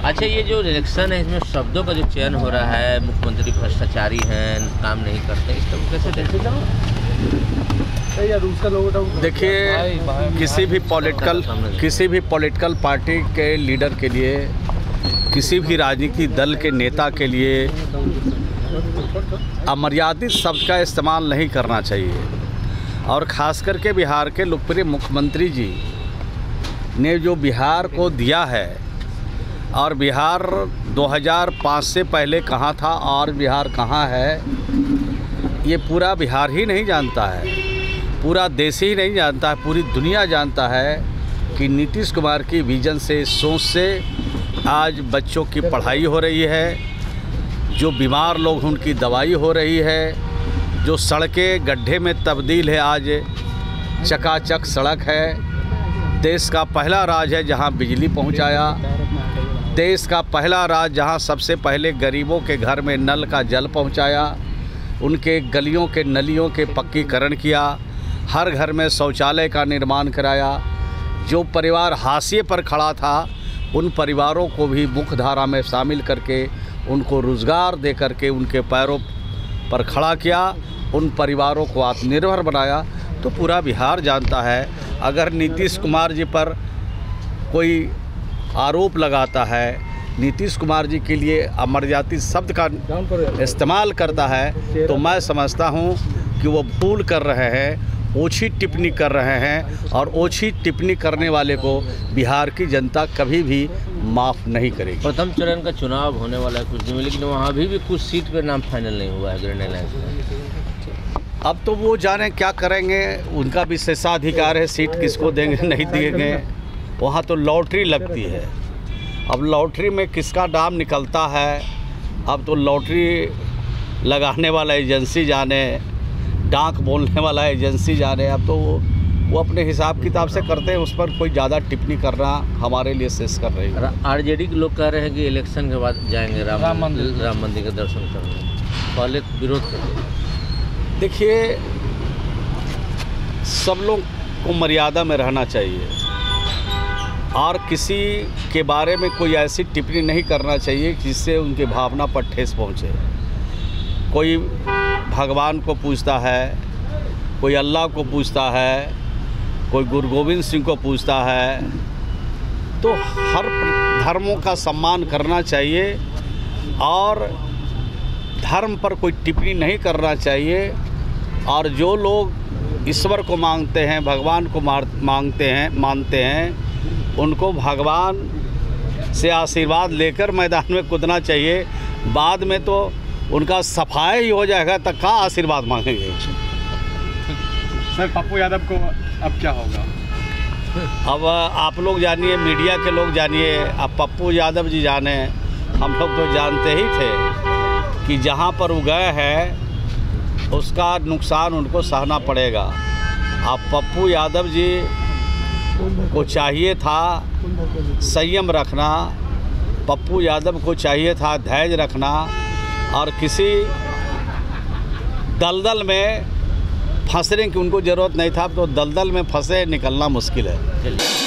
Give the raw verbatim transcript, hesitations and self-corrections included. अच्छा, ये जो इलेक्शन है इसमें शब्दों का जो चयन हो रहा है, मुख्यमंत्री भ्रष्टाचारी हैं, काम नहीं करते, इस तरह कैसे देखते? देखिए, किसी भी पॉलिटिकल किसी भी पॉलिटिकल पार्टी के लीडर के लिए, किसी भी राजनीतिक दल के नेता के लिए अमर्यादित शब्द का इस्तेमाल नहीं करना चाहिए। और ख़ास करके बिहार के लोकप्रिय मुख्यमंत्री जी ने जो बिहार को दिया है, और बिहार दो हज़ार पाँच से पहले कहाँ था और बिहार कहाँ है, ये पूरा बिहार ही नहीं जानता है, पूरा देश ही नहीं जानता है, पूरी दुनिया जानता है कि नीतीश कुमार की विजन से, सोच से आज बच्चों की पढ़ाई हो रही है, जो बीमार लोग उनकी दवाई हो रही है, जो सड़कें गड्ढे में तब्दील है, आज चकाचक सड़क है। देश का पहला राज्य है जहां बिजली पहुंचाया, देश का पहला राज्य जहां सबसे पहले गरीबों के घर में नल का जल पहुंचाया, उनके गलियों के नलियों के पक्कीकरण किया, हर घर में शौचालय का निर्माण कराया, जो परिवार हाशिए पर खड़ा था उन परिवारों को भी मुख्यधारा में शामिल करके उनको रोज़गार दे करके उनके पैरों पर खड़ा किया, उन परिवारों को आत्मनिर्भर बनाया। तो पूरा बिहार जानता है। अगर नीतीश कुमार जी पर कोई आरोप लगाता है, नीतीश कुमार जी के लिए अमर्यादित शब्द का इस्तेमाल करता है, तो मैं समझता हूँ कि वो भूल कर रहे हैं, ओछी टिप्पणी कर रहे हैं, और ओछी टिप्पणी करने वाले को बिहार की जनता कभी भी माफ़ नहीं करेगी। प्रथम चरण का चुनाव होने वाला है कुछ दिन में, लेकिन वहाँ अभी भी कुछ सीट पर नाम फाइनल नहीं हुआ है ग्रेनेलाइंस का। अब तो वो जाने क्या करेंगे, उनका भी विशेषाधिकार है, सीट किसको देंगे नहीं देंगे। वहाँ तो लॉटरी लगती है, अब लॉटरी में किसका नाम निकलता है, अब तो लॉटरी लगाने वाला एजेंसी जाने, डांक बोलने वाला एजेंसी जाने। अब तो वो वो अपने हिसाब किताब से करते हैं, उस पर कोई ज़्यादा टिप्पणी करना हमारे लिए शेष कर रही है। आरजेडी के लोग कह रहे हैं कि इलेक्शन के बाद जाएंगे राम राम मंदिर राम मंदिर का दर्शन करने, पहले विरोध करते। देखिए, सब लोग को मर्यादा में रहना चाहिए और किसी के बारे में कोई ऐसी टिप्पणी नहीं करना चाहिए जिससे उनकी भावना पर ठेस पहुँचे। कोई भगवान को पूजता है, कोई अल्लाह को पूजता है, कोई गुरुगोविंद सिंह को पूजता है, तो हर धर्मों का सम्मान करना चाहिए और धर्म पर कोई टिप्पणी नहीं करना चाहिए। और जो लोग ईश्वर को मांगते हैं, भगवान को मांगते हैं मानते हैं, उनको भगवान से आशीर्वाद लेकर मैदान में कूदना चाहिए। बाद में तो उनका सफाया ही हो जाएगा, तब कहाँ आशीर्वाद मांगेंगे। सर, पप्पू यादव को अब क्या होगा? अब आप लोग जानिए, मीडिया के लोग जानिए, अब पप्पू यादव जी जाने। हम लोग तो जानते ही थे कि जहाँ पर वो गए हैं उसका नुकसान उनको सहना पड़ेगा। अब पप्पू यादव जी को चाहिए था संयम रखना, पप्पू यादव को चाहिए था धैर्य रखना, और किसी दलदल में फंसने की उनको ज़रूरत नहीं था। तो दलदल में फंसे निकलना मुश्किल है।